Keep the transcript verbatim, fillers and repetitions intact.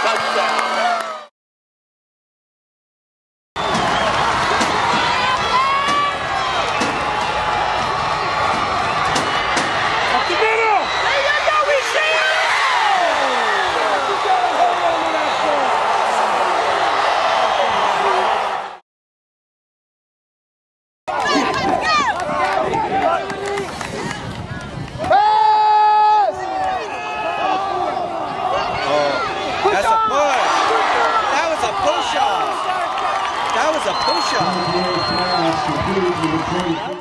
touchdown. That was a push-up.